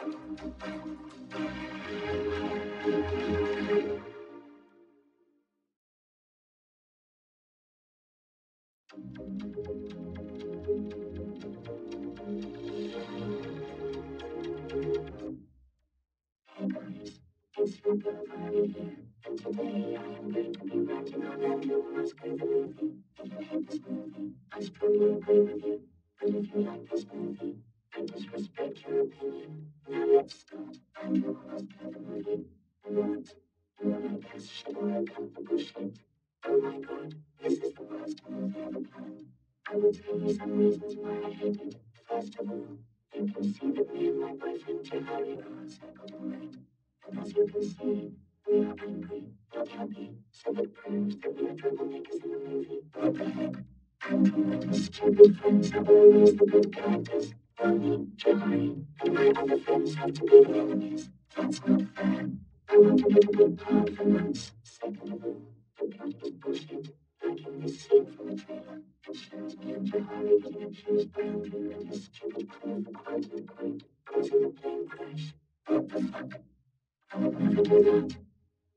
It's Rupert Varney here, and today I am going to be ranting on that numerous crazy movie. If you hate this movie, I strongly agree with you. But if you like this movie, I disrespect your opinion. Now let's start. Andrew has played the movie. What? Well, I guess she will account for bullshit. Oh my god, this is the worst movie ever planned. I will tell you some reasons why I hate it. First of all, you can see that me and my boyfriend Jehari are circled in red. And as you can see, we are angry, not happy, so that proves that we are troublemakers in the movie. What the heck? Andrew and his stupid friends are always the good characters. Only Jehari and my other friends have to be the enemies. That's not fair. I want to get a good part for once. Second of all, the plot is bullshit. Like in this scene from the trailer, it shows me and Jehari being accused by Andrew and his stupid crew for quite an equate, causing a plane crash. What the fuck? I would never do that.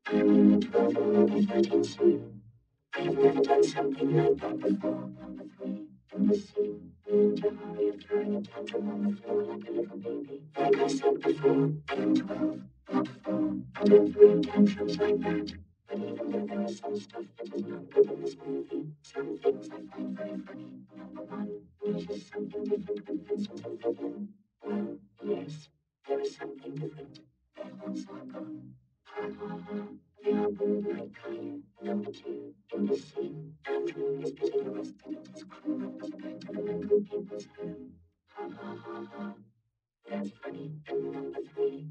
I am in the 12th or maybe 13th scene. I have never done something like that before. Number 3. In this scene, me and Jehari are throwing a tantrum on the floor like a little baby. Like I said before, I am 12, not 4. I don't throw tantrums like that. But even though there is some stuff that is not good in this movie, some things I find very funny. Number 1, there's just something different with Princess of the Blue. Well, yes, there is something different. Their horns are gone. Ha ha ha. They are bald like Caillou. Number 2, in this scene, Andrew is getting arrested and his crew members are going to the local people's home. Ha ha ha ha. That's funny. And number 3,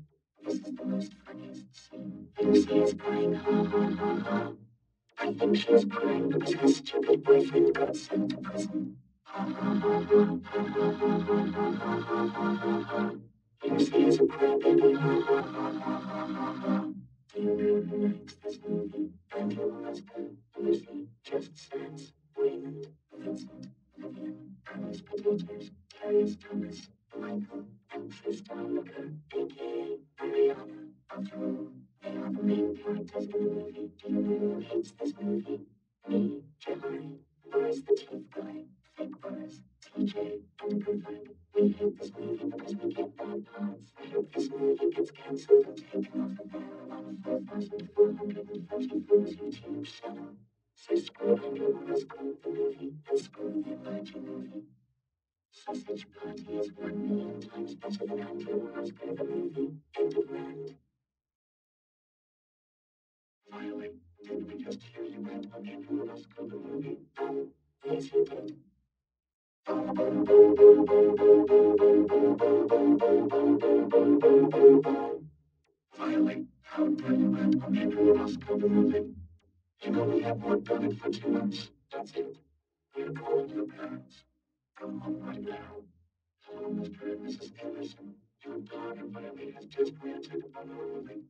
this is the most funniest scene. Lucy is crying ha ha ha ha. I think she is crying because her stupid boyfriend got sent to prison. Ha ha ha ha ha ha ha ha ha ha ha ha ha. Lucy is a crybaby, ha ha ha ha ha ha ha. Do you know who likes this movie? Andrew, Roscoe, Lucy, Just Sans, Raymond, Vincent, Vivian, Alice Potatoes, Terrius Thomas, Michael, and Chris Darnoker, aka Ariana. After all, they are the main characters in the movie. Do you know who hates this movie? Me, Jehari, Boris the Teeth Guy, Fake Boris, TJ, and Good Friend. We hate this movie because we get bad parts. I hope this movie gets cancelled and taken off of their 4,444's YouTube channel. So screw Andrew Roscoe the movie and screw the emerging movie. Sausage Party is 1,000,000 times better than Andrew Roscoe the movie. End of rant. Violy, did we just hear you rant on Andrew Roscoe the movie? Yes, you did. Violy, how dare you rant on Andrew Roscoe the movie? You know we have worked on it for 2 months. That's it. We're calling your parents. Come home right now. Hello, Mr. and Mrs. Anderson. Your daughter Violy has just ranted on our movie.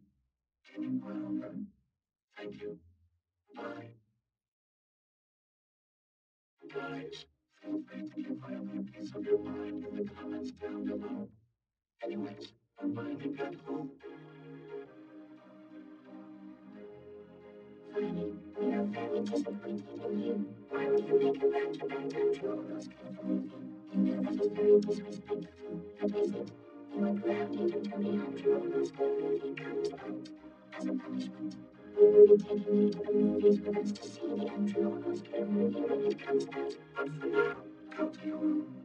Can you ground her? Thank you. Bye. Guys, feel free to give Violy a piece of your mind in the comments down below. Anyways, when Violy got home... Violy, we are very disappointed in you. Why would you make a rant about Andrew Roscoe the movie? You know that is very disrespectful, but is it? You are grounded until the Andrew Roscoe movie comes out. As a punishment, we will be taking you to the movies with us to see the Andrew Roscoe movie when it comes out. But for now, go to your room.